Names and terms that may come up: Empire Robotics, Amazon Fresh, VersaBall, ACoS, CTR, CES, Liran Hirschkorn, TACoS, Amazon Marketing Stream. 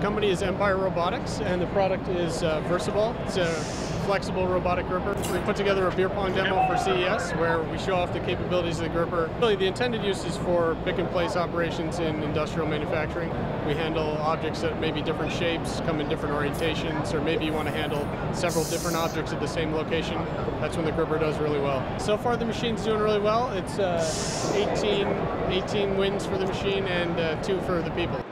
company is Empire Robotics, and the product is VersaBall. It's a flexible robotic gripper. We put together a beer pong demo for CES where we show off the capabilities of the gripper. Really, the intended use is for pick-and-place operations in industrial manufacturing. We handle objects that may be different shapes, come in different orientations, or maybe you want to handle several different objects at the same location. That's when the gripper does really well. So far, the machine's doing really well. It's 18 wins for the machine and 2 for the people.